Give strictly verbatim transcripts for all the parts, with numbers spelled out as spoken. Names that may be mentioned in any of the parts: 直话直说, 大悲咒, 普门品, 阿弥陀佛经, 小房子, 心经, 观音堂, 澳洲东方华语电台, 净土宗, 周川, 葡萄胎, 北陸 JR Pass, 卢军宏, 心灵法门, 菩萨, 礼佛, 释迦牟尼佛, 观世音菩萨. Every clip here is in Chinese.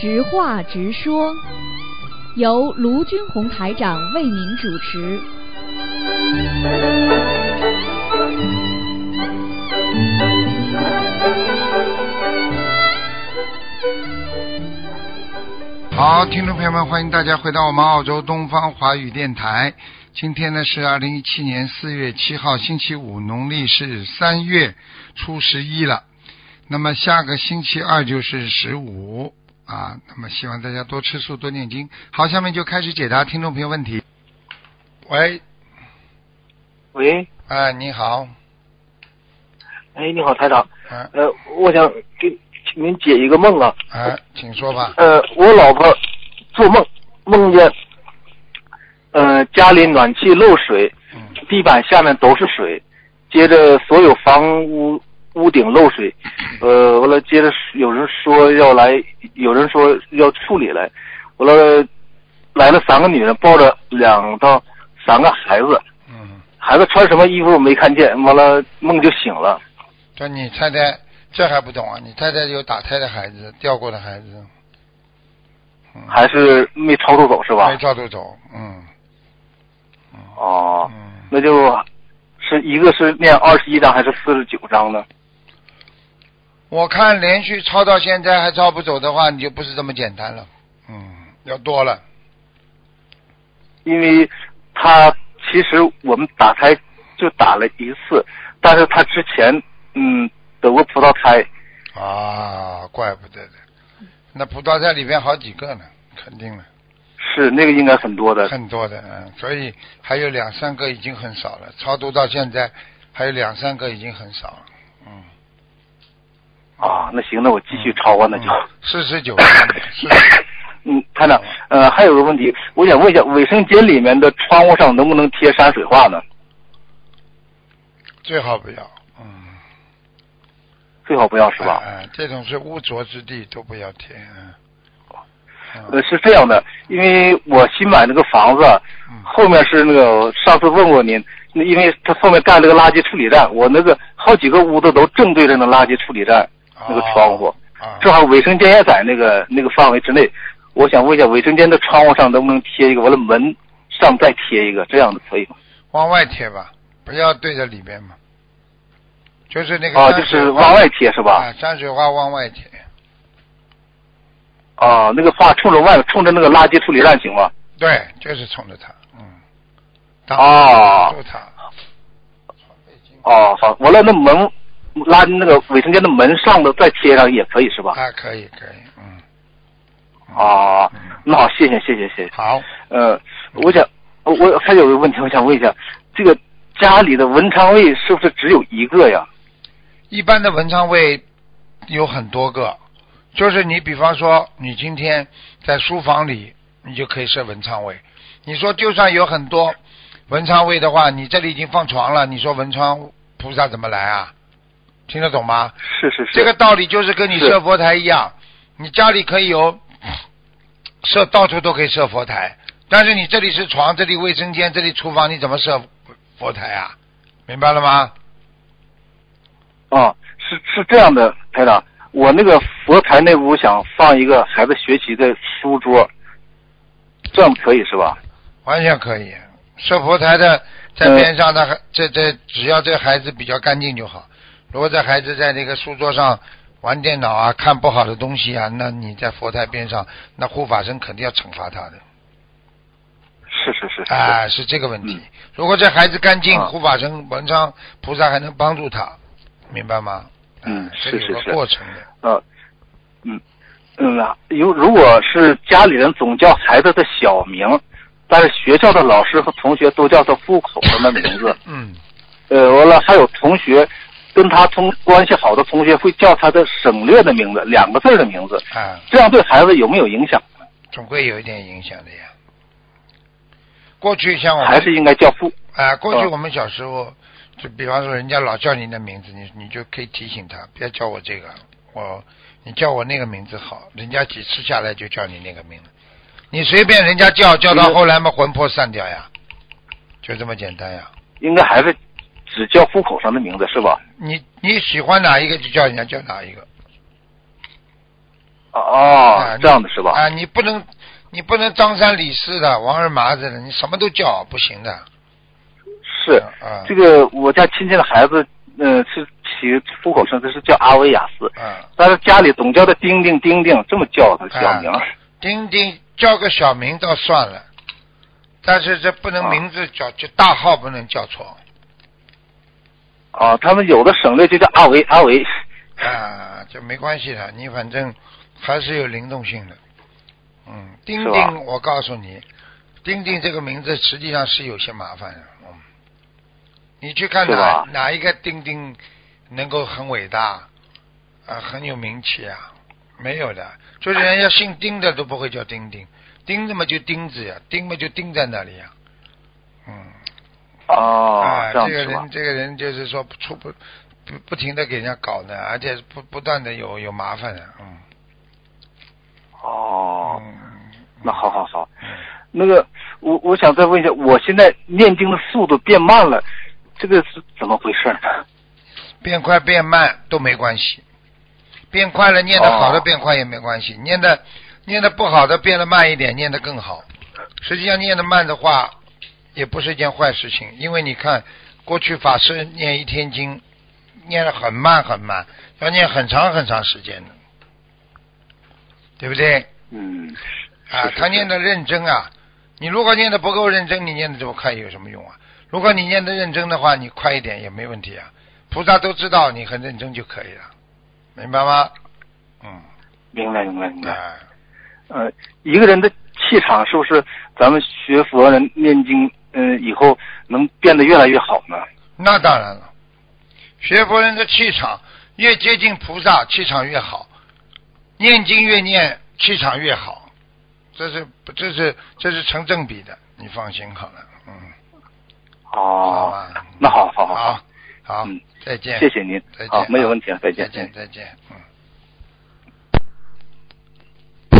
直话直说，由卢军宏台长为您主持。好，听众朋友们，欢迎大家回到我们澳洲东方华语电台。今天呢是二零一七年四月七号，星期五，农历是三月初十一了。那么下个星期二就是十五。啊，那么希望大家多吃素，多念经。好，下面就开始解答听众朋友问题。喂，喂，哎，你好。哎，你好，台长。啊、呃，我想给您解一个梦啊。哎，请说吧。呃，我老婆做梦，梦见，呃，家里暖气漏水，地板下面都是水，接着所有房屋。屋顶漏水，呃，完了，接着有人说要来，有人说要处理来，完了，来了三个女人，抱着两到三个孩子，嗯，孩子穿什么衣服没看见，完了梦就醒了。这你太太这还不懂啊？你太太有打胎的孩子，掉过的孩子，嗯、还是没超度走是吧？没超度走，嗯，哦，嗯、那就是一个是念二十一章还是四十九章呢？我看连续抄到现在还抄不走的话，你就不是这么简单了，嗯，要多了。因为他其实我们打胎就打了一次，但是他之前嗯得过葡萄胎。啊，怪不得的，那葡萄胎里边好几个呢，肯定了。是那个应该很多的。很多的，嗯，所以还有两三个已经很少了，超度到现在还有两三个已经很少了，嗯。啊，那行，那我继续超啊，那就四十九。嗯，台长，呃，还有个问题，我想问一下，卫生间里面的窗户上能不能贴山水画呢？最好不要，嗯。最好不要是吧？嗯、啊啊，这种是污浊之地，都不要贴。嗯、啊、呃，是这样的，因为我新买那个房子，后面是那个上次问过您。因为他后面盖了个垃圾处理站，我那个好几个屋子都正对着那垃圾处理站、哦、那个窗户，正好卫生间也在那个那个范围之内。我想问一下，卫生间的窗户上能不能贴一个？完了门上再贴一个，这样的可以吗？往外贴吧，不要对着里面嘛。就是那个啊，就是往外贴是吧？啊，山水画往外贴。啊，那个画冲着外，冲着那个垃圾处理站行吗？对，就是冲着它。哦，哦，好，完了，那门拉那个卫生间的门上的再贴上也可以是吧？啊，可以，可以，嗯。哦，嗯、那好，谢谢，谢谢，谢谢。好，呃，我想，我还有个问题，我想问一下，这个家里的文昌位是不是只有一个呀？一般的文昌位有很多个，就是你比方说，你今天在书房里，你就可以设文昌位。你说就算有很多。文昌位的话，你这里已经放床了，你说文昌菩萨怎么来啊？听得懂吗？是是是。这个道理就是跟你设佛台一样，你家里可以有设，到处都可以设佛台，但是你这里是床，这里卫生间，这里厨房，你怎么设佛台啊？明白了吗？哦，是是这样的，台长，我那个佛台那屋想放一个孩子学习的书桌，这样可以是吧？完全可以。设佛台的在边上的、嗯、这这只要这孩子比较干净就好。如果这孩子在那个书桌上玩电脑啊，看不好的东西啊，那你在佛台边上，那护法神肯定要惩罚他的。是是是。啊，是这个问题。嗯、如果这孩子干净，护法神、文昌菩萨还能帮助他，明白吗？嗯，是是是。有个过程的。啊，嗯嗯啊，如如果是家里人总叫孩子的小名。但是学校的老师和同学都叫他户口上的名字，嗯，呃，完了还有同学跟他同关系好的同学会叫他的省略的名字，两个字的名字，啊，这样对孩子有没有影响？总归有一点影响的呀。过去像我们还是应该叫父啊，过去我们小时候就比方说人家老叫你的名字，你你就可以提醒他，不要叫我这个，我你叫我那个名字好，人家几次下来就叫你那个名字。你随便人家叫叫到后来嘛，魂魄散掉呀，就这么简单呀、啊。应该还是只叫户口上的名字是吧？你你喜欢哪一个就叫人家叫哪一个。哦、啊啊，这样的是吧？啊，你不能你不能张三李四的、王二麻子的，你什么都叫不行的。是啊，这个我家亲戚的孩子，嗯、呃，是起户口上是叫阿维亚斯，嗯，但是家里总叫他丁丁丁丁，这么叫他小名。啊、丁丁叫个小名倒算了，但是这不能名字叫，啊、就大号不能叫错。啊，他们有的省略就叫阿维阿维。啊，这没关系的，你反正还是有灵动性的。嗯，丁丁，我告诉你，丁丁这个名字实际上是有些麻烦的。嗯，你去看哪哪一个丁丁能够很伟大啊、呃，很有名气啊？没有的，就是人家姓丁的都不会叫丁丁，丁的嘛就丁字呀、啊，丁嘛就丁在那里呀、啊。嗯。哦。啊，这个人，这个人就是说出不不不停的给人家搞呢，而且不不断的有有麻烦的、啊，嗯。哦，那好好好，那个我我想再问一下，我现在念经的速度变慢了，这个是怎么回事呢？变快变慢都没关系，变快了念得好的变快也没关系，哦、念的念的不好的变得慢一点，念得更好。实际上念得慢的话也不是一件坏事情，因为你看过去法师念一天经，念得很慢很慢，要念很长很长时间的。对不对？嗯，啊，是是是，他念的认真啊。你如果念的不够认真，你念的这么快有什么用啊？如果你念的认真的话，你快一点也没问题啊。菩萨都知道你很认真就可以了，明白吗？嗯，明白明白明白。呃，一个人的气场是不是咱们学佛人念经，嗯、呃，以后能变得越来越好呢？那当然了，学佛人的气场越接近菩萨，气场越好。念经越念气场越好，这是这是这是成正比的，你放心好了，嗯。哦，好，那好好好好，好，嗯，再见，谢谢您，再见，好，没有问题了，再见，再见，再见，嗯。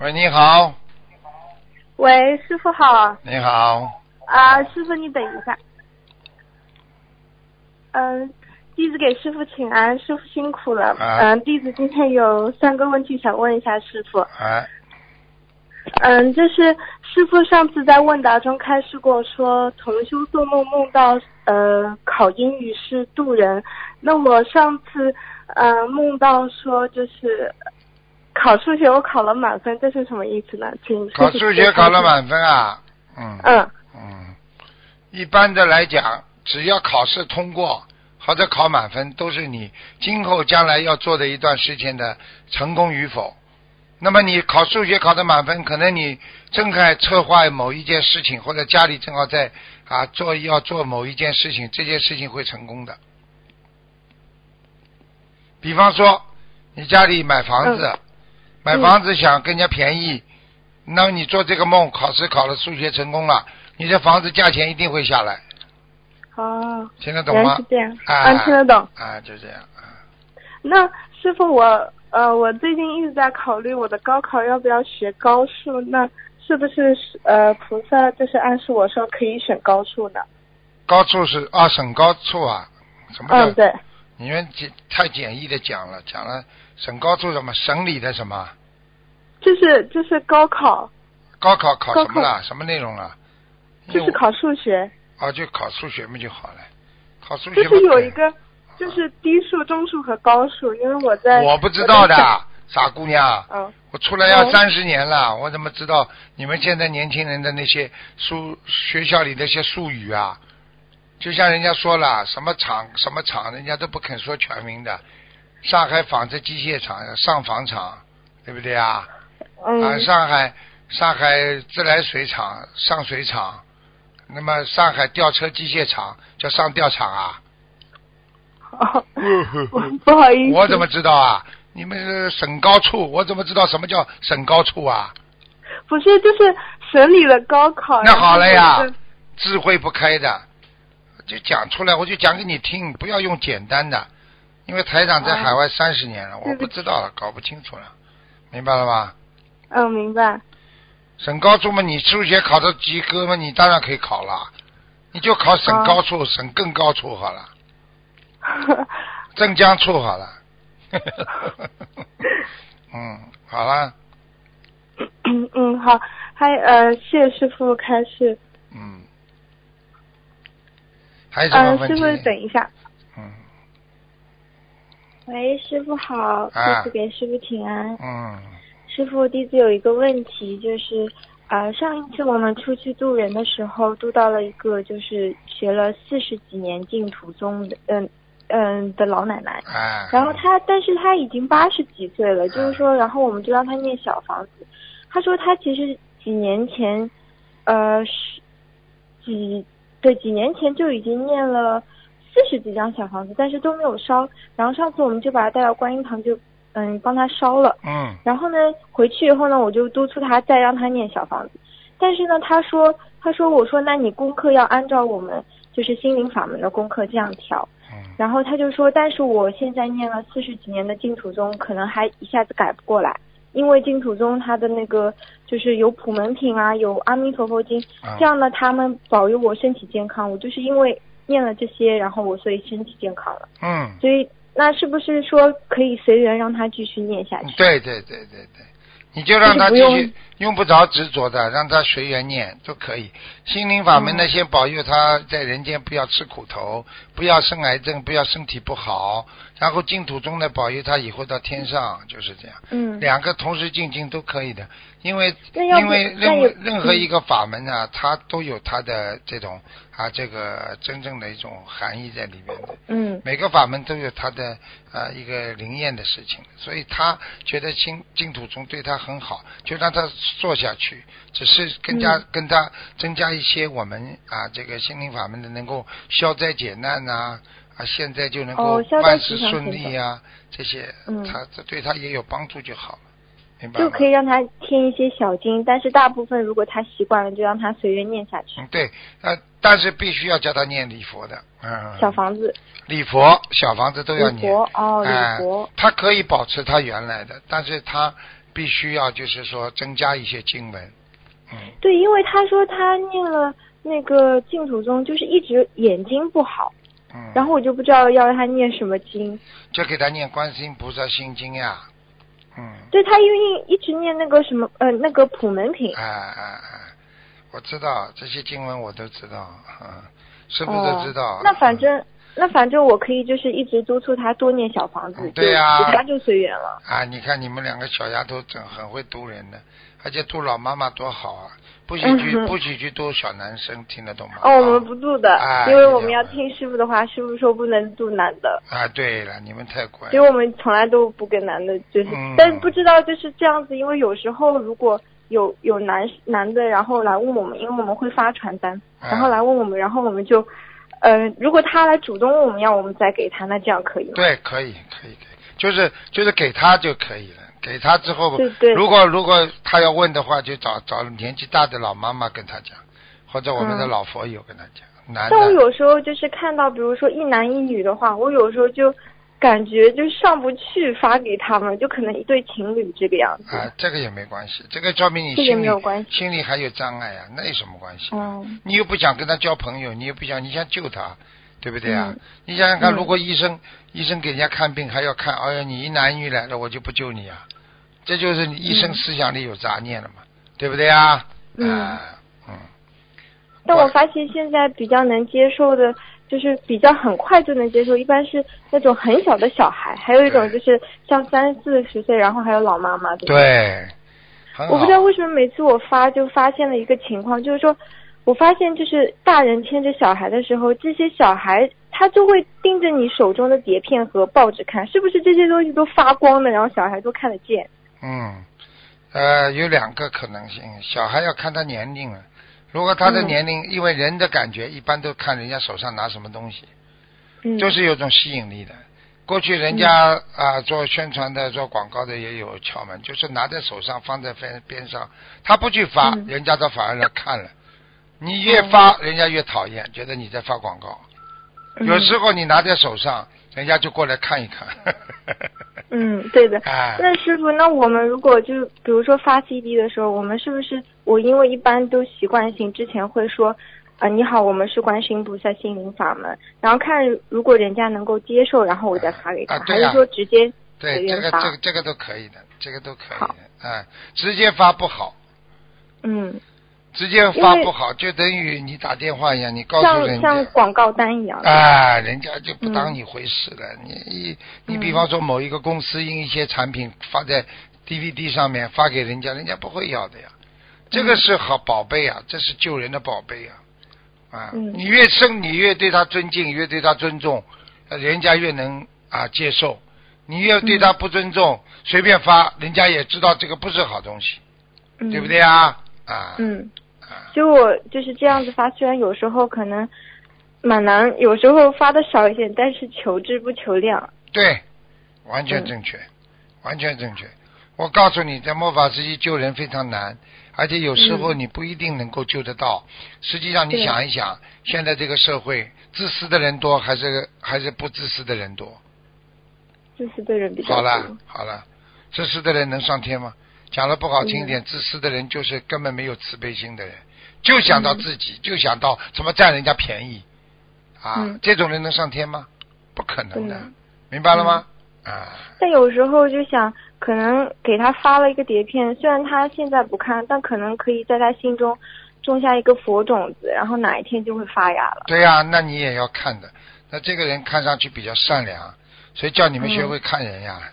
喂，你好。喂，师傅好。你好。啊，师傅，你等一下。嗯、呃。弟子给师傅请安，师傅辛苦了。嗯、啊呃，弟子今天有三个问题想问一下师傅。啊。嗯、呃，就是师傅上次在问答中开示过说，同修做梦梦到呃考英语是渡人。那我上次呃梦到说就是考数学我考了满分，这是什么意思呢？请师傅。考数学考了满分啊？嗯。嗯。嗯，一般的来讲，只要考试通过。或者考满分都是你今后将来要做的一段时间的成功与否。那么你考数学考的满分，可能你正在策划某一件事情，或者家里正好在啊做要做某一件事情，这件事情会成功的。比方说你家里买房子，嗯、买房子想更加便宜，嗯、那么你做这个梦，考试考了数学成功了，你的房子价钱一定会下来。哦，听得懂吗？是这样啊，嗯、听得懂啊，就这样啊。那师傅，我呃，我最近一直在考虑我的高考要不要学高数，那是不是呃菩萨就是暗示我说可以选高数呢？高数是啊，省高处啊，什么叫？嗯，对。你们简太简易的讲了，讲了省高处什么？省里的什么？就是就是高考。高考考什么了？什么内容了？就是考数学。啊，就考数学嘛就好了，考数学就是有一个，就是低数、中数和高数，因为我在我不知道的傻姑娘，嗯，我出来要三十年了，我怎么知道你们现在年轻人的那些数学校里那些术语啊？就像人家说了，什么厂什么厂，人家都不肯说全名的，上海纺织机械厂、上纺厂，对不对啊？嗯、啊，上海上海自来水厂、上水厂。那么上海吊车机械厂叫上吊厂啊？哦，不好意思，我怎么知道啊？你们是省高处，我怎么知道什么叫省高处啊？不是，就是省里的高考。那好了呀，智慧不开的，就讲出来，我就讲给你听，不要用简单的，因为台长在海外三十年了，我不知道了，搞不清楚了，明白了吧？嗯，明白。省高处嘛，你数学考到及格嘛，你当然可以考了，你就考省高处、啊、省更高处好了，镇江处好了。嗯，好了。嗯嗯，好，还呃，谢谢师傅开始。嗯。还有什么问题？嗯、呃，师傅等一下。嗯。喂，师傅好，弟子给师傅请安。嗯。师傅，弟子有一个问题，就是呃，上一次我们出去渡人的时候，渡到了一个就是学了四十几年净土宗的，嗯、呃。嗯的老奶奶，哎，然后她，但是她已经八十几岁了，哎、就是说，然后我们就让她念小房子。她说她其实几年前，呃，几对几年前就已经念了四十几张小房子，但是都没有烧。然后上次我们就把她带到观音堂就，就嗯帮她烧了。嗯。然后呢，回去以后呢，我就督促她再让她念小房子，但是呢，她说，她说我说那你功课要按照我们就是心灵法门的功课这样调。然后他就说，但是我现在念了四十几年的净土宗，可能还一下子改不过来，因为净土宗他的那个就是有普门品啊，有阿弥陀佛经，这样呢他们保佑我身体健康，我就是因为念了这些，然后我所以身体健康了。嗯，所以那是不是说可以随缘让他继续念下去？对对对对对，你就让他继续，就是、不用, 用不着执着的，让他随缘念都可以。心灵法门呢，先保佑他在人间不要吃苦头，不要生癌症，不要身体不好。然后净土宗呢，保佑他以后到天上，就是这样。嗯，两个同时进行都可以的，因为因为任任何一个法门啊，它都有它的这种啊这个真正的一种含义在里面的。嗯，每个法门都有它的啊一个灵验的事情，所以他觉得净净土宗对他很好，就让他做下去，只是更加、嗯、跟他增加一些我们啊这个心灵法门的能够消灾解难啊，啊现在就能够万事顺利啊、哦、这些，嗯，他这对他也有帮助就好了，明白吗？就可以让他添一些小经，但是大部分如果他习惯了，就让他随缘念下去。嗯，对，呃，但是必须要教他念礼佛的，嗯，小房子。礼佛、小房子都要念。礼佛哦，礼佛、呃。他可以保持他原来的，但是他必须要就是说增加一些经文。嗯，对，因为他说他念了那个净土宗，就是一直眼睛不好，嗯，然后我就不知道要让他念什么经，就给他念观世音菩萨心经呀、啊，嗯，对，他因为一直念那个什么呃那个普门品，哎哎哎，我知道这些经文我都知道啊，是不是都知道？哦、那反正。嗯，那反正我可以就是一直督促他多念小房子，对啊，他就随缘了啊！你看你们两个小丫头真很会渡人的，而且渡老妈妈多好啊！不许去、嗯、不许去渡小男生，听得懂吗？哦，我们不渡的、啊，因为我们要听师傅的话，师傅说不能渡男的啊。对了，你们太乖了，所以我们从来都不跟男的，就是、嗯、但是不知道就是这样子，因为有时候如果有有男男的，然后来问我们，因为我们会发传单，然后来问我们，然后我们就。呃，如果他来主动问我们要，我们再给他，那这样可以吗？对，可以，可以，可以，就是就是给他就可以了。给他之后，对对，如果如果他要问的话，就找找年纪大的老妈妈跟他讲，或者我们的老佛友跟他讲。嗯、男的。但我有时候就是看到，比如说一男一女的话，我有时候就感觉就上不去发给他们，就可能一对情侣这个样子。啊，这个也没关系，这个说明你心里、这个、心里还有障碍啊，那有什么关系、啊嗯？你又不想跟他交朋友，你又不想，你想救他，对不对啊？嗯、你想想看，如果医生、嗯、医生给人家看病还要看，哎呀，你一男一女来了，我就不救你啊，这就是你医生思想里有杂念了嘛，嗯、对不对啊？嗯、呃、嗯。但我发现现在比较能接受的。就是比较很快就能接受，一般是那种很小的小孩，还有一种就是像三四十岁，然后还有老妈妈。对, 对，我不知道为什么每次我发就发现了一个情况，就是说我发现就是大人牵着小孩的时候，这些小孩他就会盯着你手中的碟片和报纸看，是不是这些东西都发光的，然后小孩都看得见？嗯，呃，有两个可能性，小孩要看他年龄了。如果他的年龄、嗯，因为人的感觉一般都看人家手上拿什么东西，嗯、就是有种吸引力的。过去人家啊、嗯呃、做宣传的、做广告的也有窍门，就是拿在手上放在边边上，他不去发，嗯、人家都反而来看了。你越发、嗯，人家越讨厌，觉得你在发广告。嗯、有时候你拿在手上，人家就过来看一看。嗯，对的。哎，那师傅，那我们如果就比如说发 C D 的时候，我们是不是我因为一般都习惯性之前会说，啊、呃、你好，我们是观世音菩萨心灵法门，然后看如果人家能够接受，然后我再发给他，啊啊、还是说直接随便发？对，这个这个这个都可以的，这个都可以的。嗯，直接发不好。嗯。直接发不好，就等于你打电话一样，你告诉人家像像广告单一样啊，人家就不当你回事了。嗯、你一你比方说某一个公司因一些产品发在 D V D 上面发给人家，人家不会要的呀。这个是好宝贝啊，这是救人的宝贝啊！啊，嗯、你越深，你越对他尊敬，越对他尊重，人家越能啊接受。你越对他不尊重，嗯、随便发，人家也知道这个不是好东西，嗯、对不对啊？啊，嗯。所以我就是这样子发，虽然有时候可能蛮难，有时候发的少一些，但是求质不求量。对，完全正确，嗯、完全正确。我告诉你，在末法时期救人非常难，而且有时候你不一定能够救得到。嗯、实际上，你想一想，现在这个社会，自私的人多还是还是不自私的人多？自私的人比较多。好了好了，自私的人能上天吗？讲的不好听一点，嗯、自私的人就是根本没有慈悲心的人，就想到自己，嗯、就想到怎么占人家便宜啊！嗯、这种人能上天吗？不可能的，嗯、明白了吗？嗯、啊！但有时候就想，可能给他发了一个碟片，虽然他现在不看，但可能可以在他心中种下一个佛种子，然后哪一天就会发芽了。对呀、啊，那你也要看的。那这个人看上去比较善良，所以叫你们学会看人呀。嗯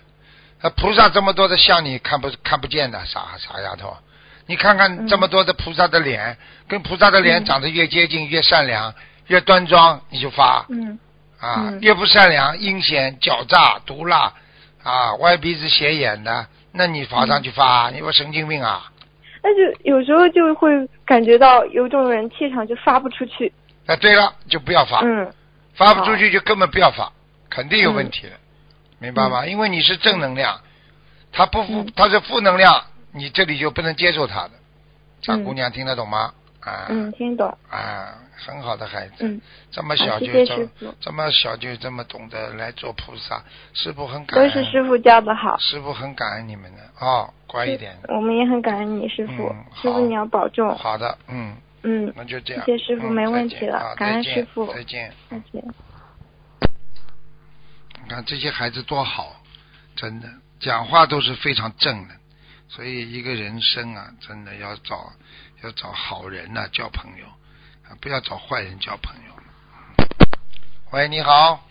那菩萨这么多的像你看不看不见的傻傻丫头，你看看这么多的菩萨的脸，嗯、跟菩萨的脸长得越接近，越善良越端庄，你就发。嗯啊，嗯越不善良、阴险、狡诈、毒辣啊，歪鼻子斜眼的，那你罚上去发，嗯、你不神经病啊？那就有时候就会感觉到有种人气场就发不出去。啊，对了，就不要发。嗯，发不出去就根本不要发，肯定有问题了。嗯明白吗？因为你是正能量，他不负，他是负能量，你这里就不能接受他的。傻姑娘听得懂吗？啊，嗯，听懂。啊，很好的孩子，嗯，这么小就这么小就这么懂得来做菩萨，师父很感恩。都是师父教的好。师父很感恩你们的哦，乖一点。我们也很感恩你，师父。师父你要保重。好的，嗯嗯，那就这样。谢谢师父，没问题了，感恩师父。再见。再见。你看这些孩子多好，真的讲话都是非常正的，所以一个人生啊，真的要找要找好人啊，交朋友啊，不要找坏人交朋友。喂，你好。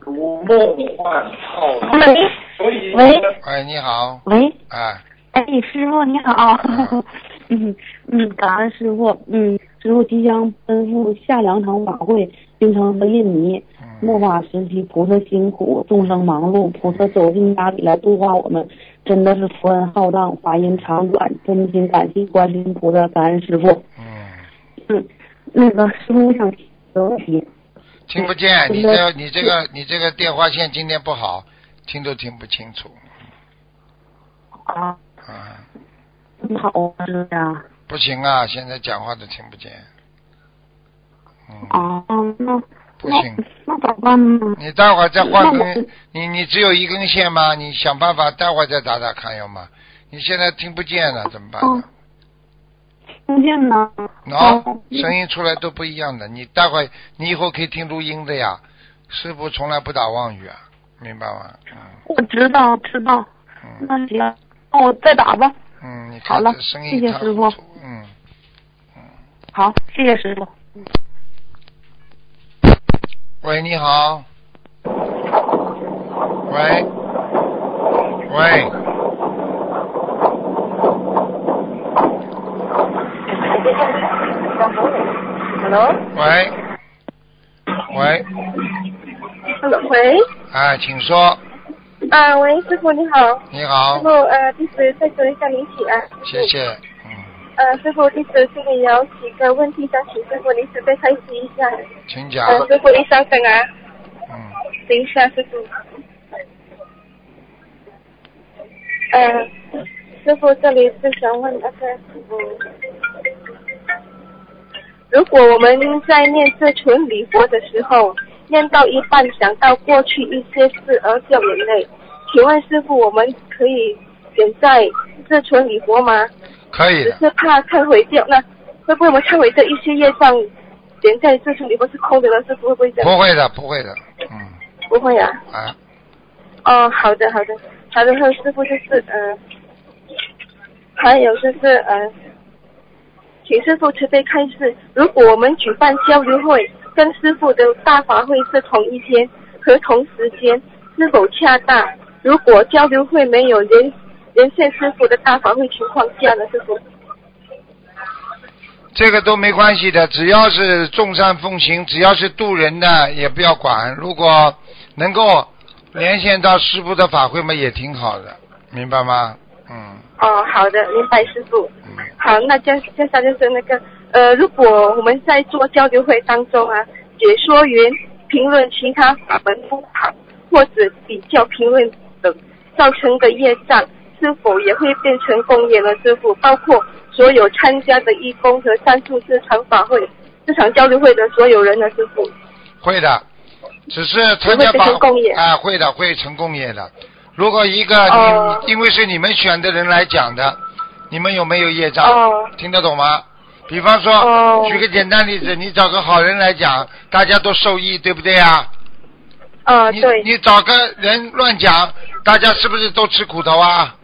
如梦幻泡影。喂。喂，你好。喂。哎。哎，师傅你好。嗯嗯，感恩师傅。嗯，师傅即将奔赴下两场晚会。京城和印尼，末法时期菩萨辛苦，众生忙碌，菩萨走进家里来度化我们，真的是佛恩浩荡，法音长短，真心感谢观世音菩萨，感恩师父。嗯，嗯，那个师父，我想提个问题。听不见，嗯、你这你这个你这个电话线今天不好，听都听不清楚。啊。啊。不好是啊。不行啊，现在讲话都听不见。哦、嗯啊，那不行，那咋办呢？你待会儿再换根，你你只有一根线吗？你想办法，待会儿再打打看，要吗？你现在听不见了，怎么办呢？听不见呢？喏，声音出来都不一样的。你待会儿，你以后可以听录音的呀。师父从来不打妄语啊，明白吗？嗯、我知道，知道。嗯、那行，那我再打吧。嗯，你看这声音好了，谢谢师父。嗯嗯，好，谢谢师父。喂，你好。喂，喂，hello， 喂，喂， hello， 喂，哎，请说。啊，喂，师傅你好。你好。师傅，呃，弟子再求一下您请安。谢谢。嗯。呃，师傅，弟子这里有几个问题想请师傅临时再开启一下。请讲。呃，师傅，你稍等啊。嗯。等一下，师傅。呃，师傅这里是想问那个，如果我们在念这存礼佛的时候，念到一半想到过去一些事而掉眼泪，请问师父，我们可以现在自存礼佛吗？可以。只是怕忏悔掉，那会不会我们忏悔这一些业障，现在自存礼佛是空的呢？师父会不会这样？不会的，不会的，嗯。不会啊。啊。哦，好的，好的，好的。后师父就是嗯、呃，还有就是嗯、呃，请师父慈悲开示，如果我们举办交流会，跟师父的大法会是同一天和同时间，是否恰当？如果交流会没有连连线师父的大法会情况下呢，师父？这个都没关系的，只要是众善奉行，只要是度人的也不要管。如果能够连线到师父的法会嘛，也挺好的，明白吗？嗯。哦，好的，明白师父。嗯。好，那接接下来就是那个呃，如果我们在做交流会当中啊，解说员评论其他法门不好，或者比较评论等造成的业障，是否也会变成公业呢？师父，包括所有参加的义工和赞助这场法会、这场交流会的所有人呢？师父，会的，只是参加法会啊，会的，会成公业的。如果一个、哦、因为是你们选的人来讲的，你们有没有业障？哦、听得懂吗？比方说、哦，举个简单例子，你找个好人来讲，大家都受益，对不对啊？啊、哦，对。你找个人乱讲，大家是不是都吃苦头啊？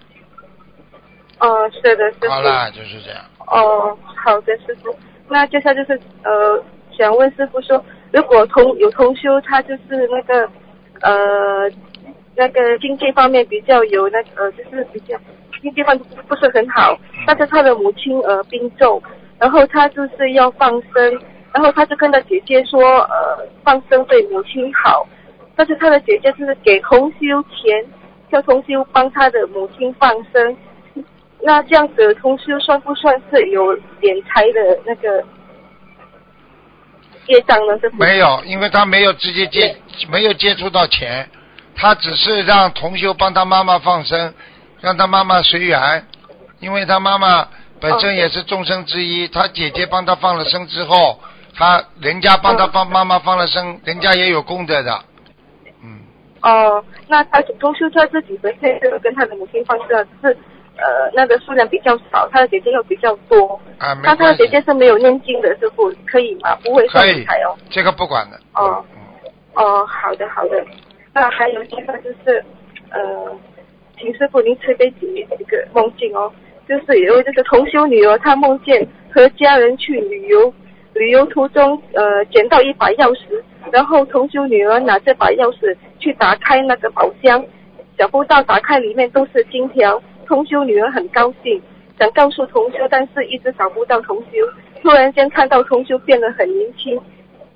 哦，是的，是。好了，就是这样。哦，好的，师父。那接下来就是呃，想问师父说，如果同有同修，他就是那个呃，那个经济方面比较有那呃，就是比较经济方面不是很好，但是他的母亲呃病重。然后他就是要放生，然后他就跟他姐姐说，呃，放生对母亲好，但是他的姐姐就是给同修钱，叫同修帮他的母亲放生，那这样子同修算不算是有敛财的那个业障呢？没有，因为他没有直接接没有接触到钱，他只是让同修帮他妈妈放生，让他妈妈随缘，因为他妈妈本身也是众生之一，他姐姐帮他放了生之后，他人家帮他帮妈妈放了生，人家也有功德的。嗯。哦，那他同修他自己本身跟他的母亲放生是呃那个数量比较少，他的姐姐又比较多。啊，没关系。但他的姐姐是没有念经的，是不可以吗？不会算财哦。这个不管的。哦。哦，好的好的。那还有一个就是呃，请师父您慈悲解决这个梦境哦。就是有一个同修女儿，她梦见和家人去旅游，旅游途中呃捡到一把钥匙，然后同修女儿拿这把钥匙去打开那个宝箱，想不到打开里面都是金条，同修女儿很高兴，想告诉同修，但是一直找不到同修，突然间看到同修变得很年轻，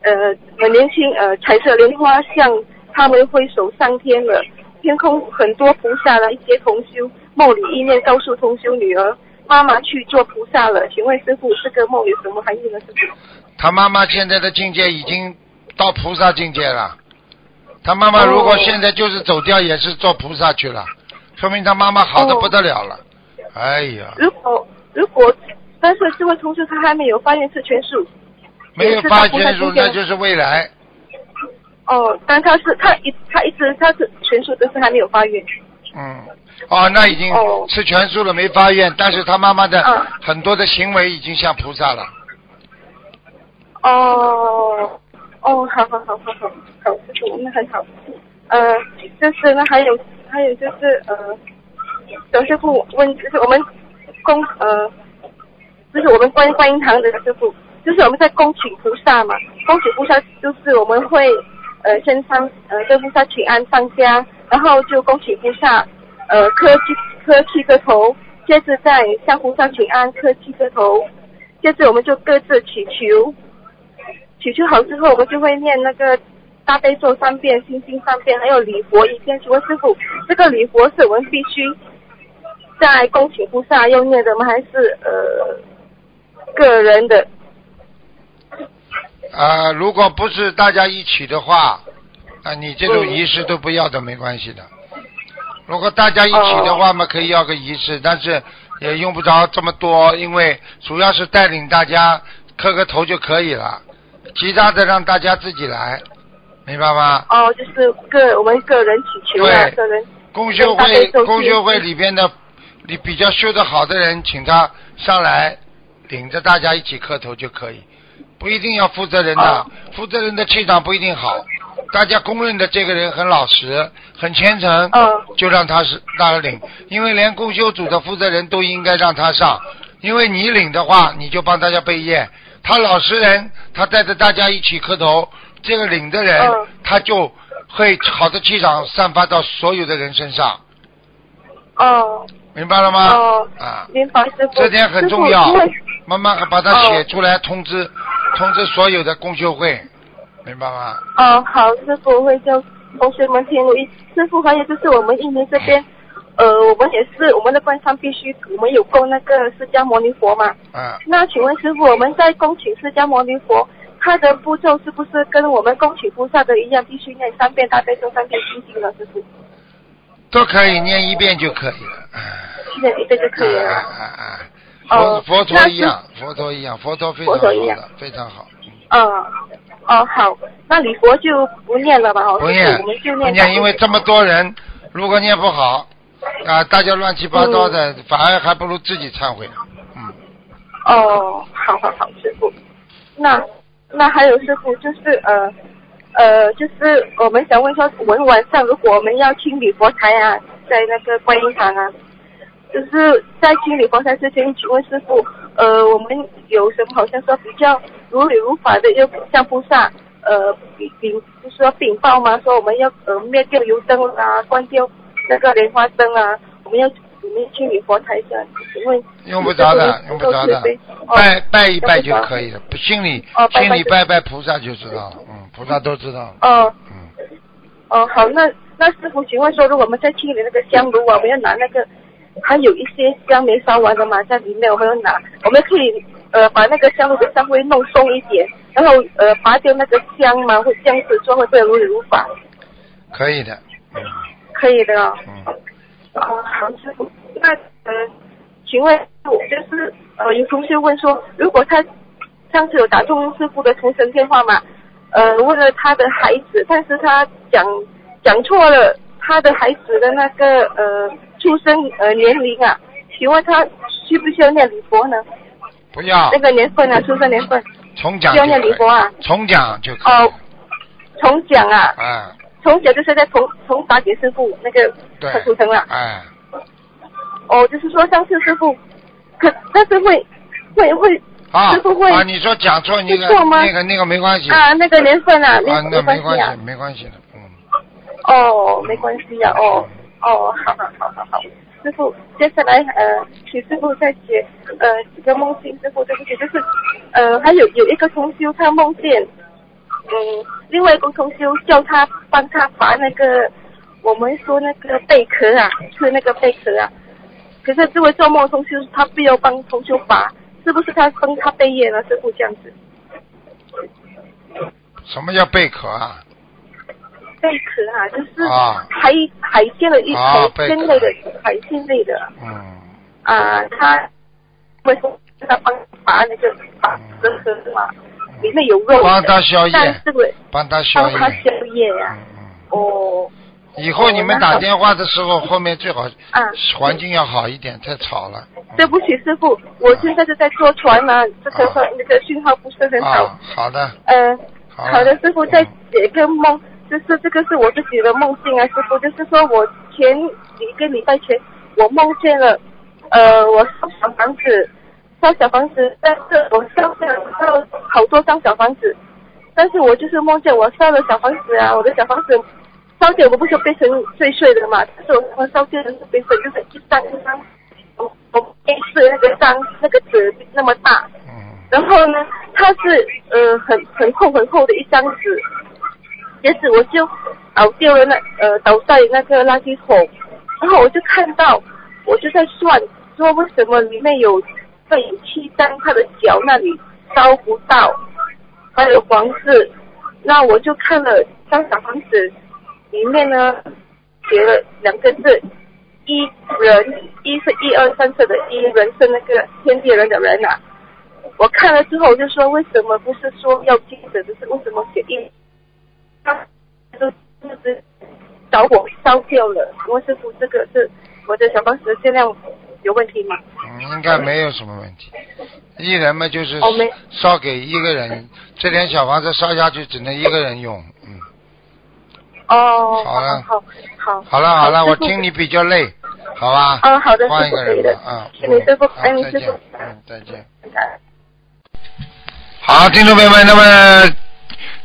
呃很年轻，呃彩色莲花向他们挥手上天了，天空很多菩萨来接同修。梦里意念告诉同修女儿，妈妈去做菩萨了。请问师父，这个梦有什么含义呢？师父，他妈妈现在的境界已经到菩萨境界了。他妈妈如果现在就是走掉，也是做菩萨去了，说明他妈妈好的不得了了。哦、哎呀！如果如果，但是这位同修他还没有发愿吃全素，没有发全素，那就是未来。哦，但他是他一他一直他是全素，但是还没有发愿。嗯。哦，那已经吃全素了，没发愿，但是他妈妈的很多的行为已经像菩萨了。哦，哦，好好好好好好，师父，那很好。呃，就是那还有还有就是呃，小师父问，就是我们供呃，就是我们观观音堂的师父，就是我们在恭请菩萨嘛，恭请菩萨就是我们会呃先上呃对菩萨请安上香，然后就恭请菩萨。呃，磕七磕七个头，接着在向菩萨请安，磕七个头，接着我们就各自祈求，祈求好之后，我们就会念那个大悲咒三遍，心经三遍，还有礼佛一遍。请问师父，这个礼佛是我们必须在恭请菩萨用念的吗？还是呃个人的？啊、呃，如果不是大家一起的话，啊、呃，你这种仪式都不要的，没关系的。如果大家一起的话嘛，可以要个仪式，但是也用不着这么多，因为主要是带领大家磕个头就可以了，其他的让大家自己来，明白吗？哦，就是个我们个人祈求啊，个人公修会公修会里边的你比较修得好的人，请他上来领着大家一起磕头就可以，不一定要负责人的、啊、负责人的气场不一定好，大家公认的这个人很老实很虔诚、啊、就让他是那领，因为连公修组的负责人都应该让他上，因为你领的话你就帮大家背业，他老实人他带着大家一起磕头，这个领的人、啊、他就会好的气场散发到所有的人身上。哦、啊，明白了吗？哦，啊，明白师傅，这点很重要，慢慢把它写出来，哦、通知通知所有的公修会，明白吗？哦，好，师傅会叫同学们听。师傅还有就是我们印尼这边，呃，我们也是我们的观山必须，我们有供那个释迦牟尼佛嘛。嗯。那请问师傅，我们在供请释迦牟尼佛，他的步骤是不是跟我们供请菩萨的一样，必须念三遍大悲咒、三遍心经了，师傅？都可以念一遍就可以了，念一遍就可以了。啊啊啊！哦，佛陀一样，佛陀一样，佛陀非常好的，非常好。嗯，哦好，那礼佛就不念了吧？不念，我们就念。不念，因为这么多人，如果念不好，啊，大家乱七八糟的，反而还不如自己忏悔。嗯。哦，好好好，师傅。那那还有师傅就是呃。呃，就是我们想问说，我们晚上如果我们要清理佛台啊，在那个观音堂啊，就是在清理佛台之前，请问师傅，呃，我们有什么好像说比较如理如法的，又像菩萨，呃，比比就是说禀报嘛，说我们要呃灭掉油灯啊，关掉那个莲花灯啊，我们要我们清理佛台一下，请问用不着的，用不着的，拜拜一拜就可以了，心里心里拜拜菩萨就知道了，嗯。菩萨都知道。哦，嗯，哦，好，那那师傅，请问说，如果我们在清理那个香炉啊，我们要拿那个，还有一些香没烧完的嘛，在里面我们要拿，我们可以呃把那个香炉的香灰弄松一点，然后呃拔掉那个香嘛，会这样子做会对如理如法。可以的。嗯、可以的、哦。嗯。哦，好，师傅，那呃，请问我就是呃有同学问说，如果他上次有打中师傅的同神电话嘛？呃，问了他的孩子，但是他讲讲错了他的孩子的那个呃出生呃年龄啊，请问他需不需要念礼佛呢？不要。那个年份啊，出生年份。重讲。需要念礼佛啊。重讲就可以。哦，重讲啊。嗯。重讲就是在重重打给师傅那个他出生了。哎、嗯。哦，就是说上次师傅，可但是会会会。会啊啊！你说讲错那个那个那个没关系啊，那个年份啊，啊那没关系，没关系的，嗯。哦，没关系呀、啊，哦哦，好好好好好。师傅，接下来呃，请师傅再解呃几个梦境，师傅对不起，就是呃还有有一个同修他梦见，嗯，另外一个同修叫他帮他拔那个我们说那个贝壳啊，吃那个贝壳啊，可是这位做梦同修他不要帮同修拔。是不是他帮他背业了？师傅这样子。什么叫贝壳啊？贝壳啊，就是海、啊、海鲜的一种鲜类的海鲜类的。嗯。啊，他为什么他帮把那个把壳壳嘛，里面有肉。帮他消业。帮他消业。帮他消业呀、啊嗯！哦。以后你们打电话的时候，后面最好环境要好一点，太吵了。对不起，师傅，我现在是在坐船嘛，这个那个讯号不是很好。好的。呃，好的，师傅，再解个梦，就是这个是我自己的梦境啊，师傅，就是说我前一个礼拜前，我梦见了，呃，我烧小房子，烧小房子，但是我烧了好多张小房子，但是我就是梦见我烧了小房子啊，我的小房子。烧掉我不是变成碎碎的嘛，但是我烧掉的是变成就是一张一张，我我变碎那个张那个纸那么大，然后呢，它是呃很很厚很厚的一张纸，也许我就倒掉了那呃倒在那个垃圾桶，然后我就看到，我就在算说为什么里面有这有七张，它的脚那里烧不到，还有黄字，那我就看了张小黄纸。里面呢写了两个字，一人，一是一二三四的一，人是那个天地人的人啊。我看了之后就说，为什么不是说要精神，就是为什么写一？他就是着火烧掉了。请问师傅，这个是我的小房子质量有问题吗？应该没有什么问题。一人嘛，就是烧给一个人，哦、这点小房子烧下去只能一个人用，嗯。哦，好了，好，好，好了，好了，我听你比较累，好吧？嗯，好的，换一个人吧，啊，嗯，再见，嗯，再见。好，听众朋友们，那么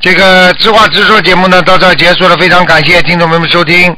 这个直话直说节目呢到这儿结束了，非常感谢听众朋友们收听。